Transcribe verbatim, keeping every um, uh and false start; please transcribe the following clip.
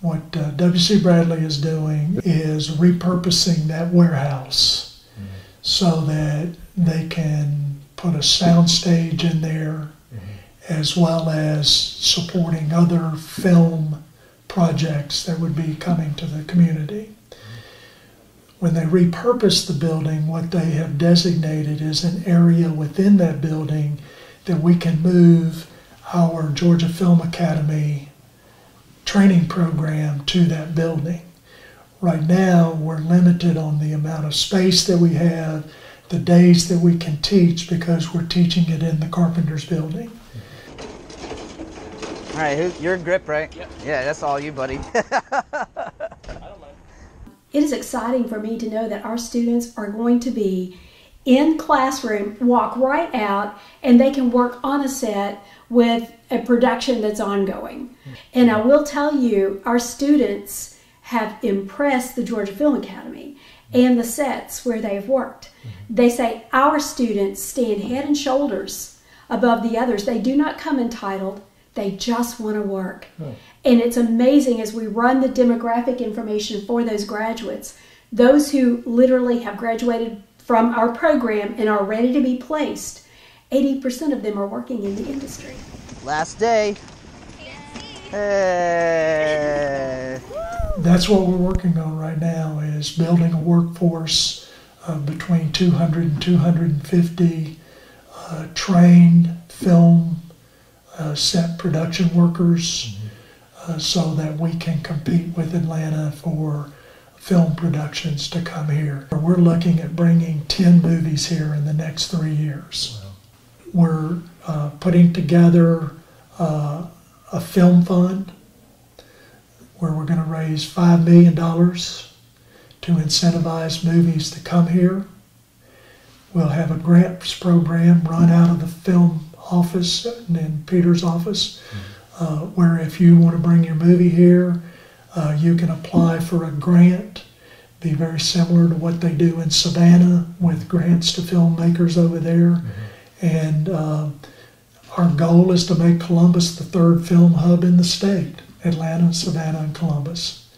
What uh, W C. Bradley is doing is repurposing that warehouse mm-hmm. so that they can put a soundstage in there mm-hmm. as well as supporting other film projects that would be coming to the community. When they repurpose the building, what they have designated is an area within that building that we can move our Georgia Film Academy training program to that building. Right now, we're limited on the amount of space that we have, the days that we can teach, because we're teaching it in the Carpenters building. All right, who, you're in grip, right? Yep. Yeah, that's all you, buddy. It is exciting for me to know that our students are going to be in classroom, walk right out, and they can work on a set with a production that's ongoing. And I will tell you, our students have impressed the Georgia Film Academy and the sets where they have worked. They say our students stand head and shoulders above the others. They do not come entitled. They just want to work. Oh. And it's amazing as we run the demographic information for those graduates, those who literally have graduated from our program and are ready to be placed, eighty percent of them are working in the industry. Last day. Hey. That's what we're working on right now, is building a workforce of between two hundred and two hundred fifty uh, trained film Uh, set production workers uh, so that we can compete with Atlanta for film productions to come here. We're looking at bringing ten movies here in the next three years. Wow. We're uh, putting together uh, a film fund where we're going to raise five million dollars to incentivize movies to come here. We'll have a grants program run out of the film office and in Peter's office, uh, where if you want to bring your movie here, uh, you can apply for a grant. Be very similar to what they do in Savannah with grants to filmmakers over there. Mm-hmm. And uh, our goal is to make Columbus the third film hub in the state, Atlanta, Savannah, and Columbus.